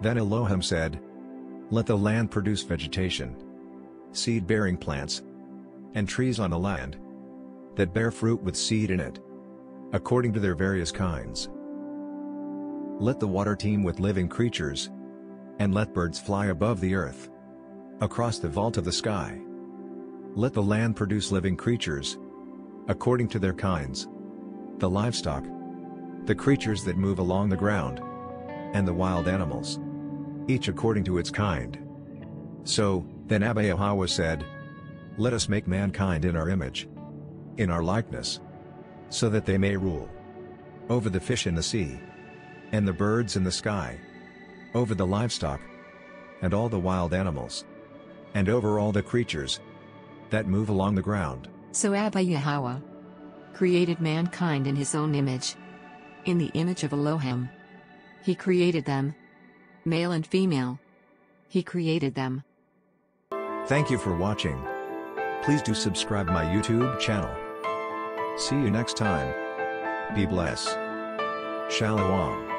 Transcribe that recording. Then Elohim said, "Let the land produce vegetation, seed-bearing plants, and trees on the land, that bear fruit with seed in it, according to their various kinds. Let the water teem with living creatures, and let birds fly above the earth, across the vault of the sky. Let the land produce living creatures, according to their kinds, the livestock, the creatures that move along the ground, and the wild animals, each according to its kind." So, then Abba Yahuwah said, "Let us make mankind in our image, in our likeness, so that they may rule over the fish in the sea, and the birds in the sky, over the livestock, and all the wild animals, and over all the creatures that move along the ground." So Abba Yahuwah created mankind in his own image. In the image of Elohim, he created them. Male and female, he created them. Thank you for watching. Please do subscribe my YouTube channel. See you next time. Be blessed. Shalom.